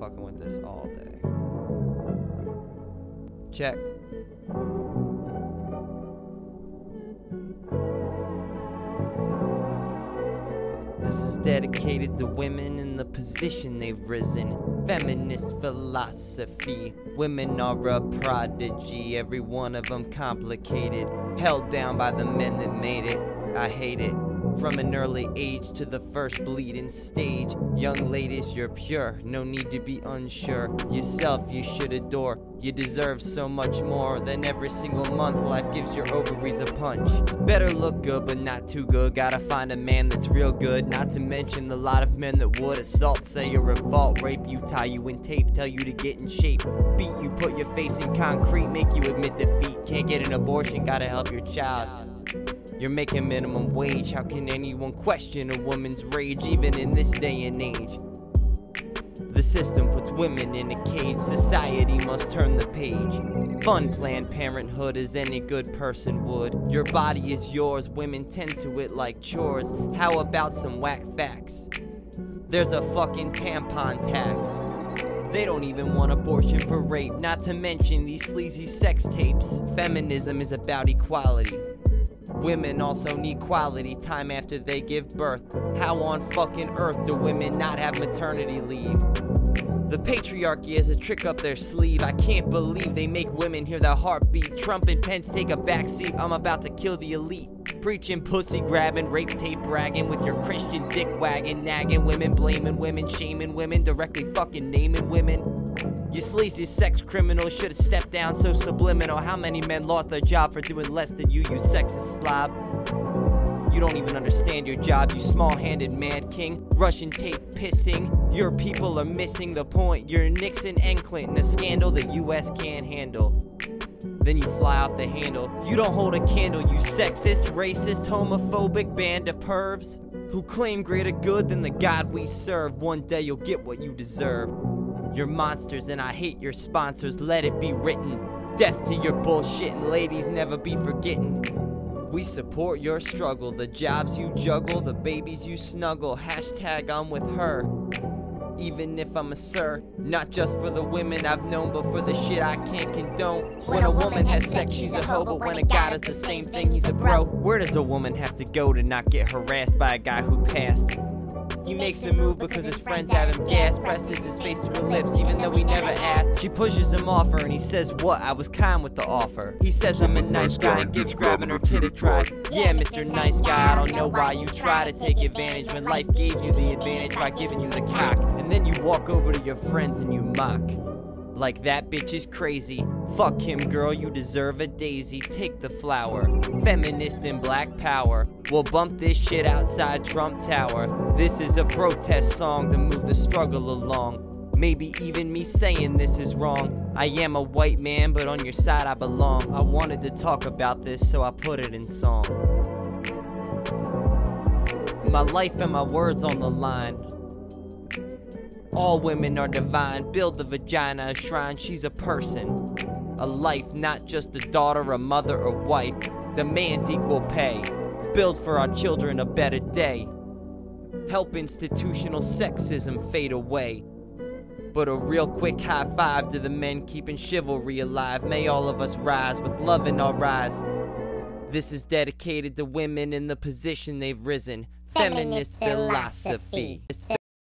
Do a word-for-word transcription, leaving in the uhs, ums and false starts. fucking with this all day. Check. This is dedicated to women in the position they've risen. Feminist philosophy. Women are a prodigy, every one of them complicated. Held down by the men that made it. I hate it. From an early age to the first bleeding stage. Young ladies, you're pure, no need to be unsure. Yourself you should adore. You deserve so much more than every single month life gives your ovaries a punch. Better look good but not too good. Gotta find a man that's real good. Not to mention the lot of men that would assault, say you're revolt, rape you, tie you in tape, tell you to get in shape, beat you, put your face in concrete, make you admit defeat. Can't get an abortion, gotta help your child. You're making minimum wage. How can anyone question a woman's rage, even in this day and age? The system puts women in a cage. Society must turn the page. Fund Planned Parenthood as any good person would. Your body is yours. Women tend to it like chores. How about some whack facts? There's a fucking tampon tax. They don't even want abortion for rape. Not to mention these sleazy sex tapes. Feminism is about equality. Women also need quality time after they give birth. How on fucking earth do women not have maternity leave? The patriarchy has a trick up their sleeve. I can't believe they make women hear their heartbeat. Trump and Pence take a backseat. I'm about to kill the elite. Preaching, pussy grabbing, rape tape bragging, with your Christian dick wagging, nagging women, blaming women, shaming women, directly fucking naming women. You sleazy sex criminal should have stepped down, so subliminal. How many men lost their job for doing less than you, you sexist slob? You don't even understand your job, you small-handed mad king. Russian tape pissing, your people are missing the point. You're Nixon and Clinton, a scandal the U S can't handle. Then you fly off the handle. You don't hold a candle, you sexist, racist, homophobic band of pervs who claim greater good than the God we serve. One day you'll get what you deserve. You're monsters and I hate your sponsors, let it be written. Death to your bullshit and ladies, never be forgetting. We support your struggle, the jobs you juggle, the babies you snuggle. Hashtag I'm with her, even if I'm a sir. Not just for the women I've known, but for the shit I can't condone. When a woman has sex, she's a hoe, but when a guy does the same thing, he's a bro. Where does a woman have to go to not get harassed by a guy who passed? He makes a move because his friends have him gassed. Presses his face to her lips even though he never asked. She pushes him off her and he says, what? I was kind with the offer. He says I'm a nice guy and keeps grabbing her titty dry. Yeah, Mister Nice Guy, I don't know why you try to take advantage when life gave you the advantage by giving you the cock. And then you walk over to your friends and you mock. Like that bitch is crazy. Fuck him, girl, you deserve a daisy. Take the flower. Feminist and black power. We'll bump this shit outside Trump Tower. This is a protest song to move the struggle along. Maybe even me saying this is wrong. I am a white man, but on your side I belong. I wanted to talk about this, so I put it in song. My life and my words on the line. All women are divine. Build the vagina a shrine. She's a person, a life, not just a daughter, a mother, or wife. Demand equal pay. Build for our children a better day. Help institutional sexism fade away. But a real quick high five to the men keeping chivalry alive. May all of us rise with love in our eyes. This is dedicated to women in the position they've risen. Feminist philosophy.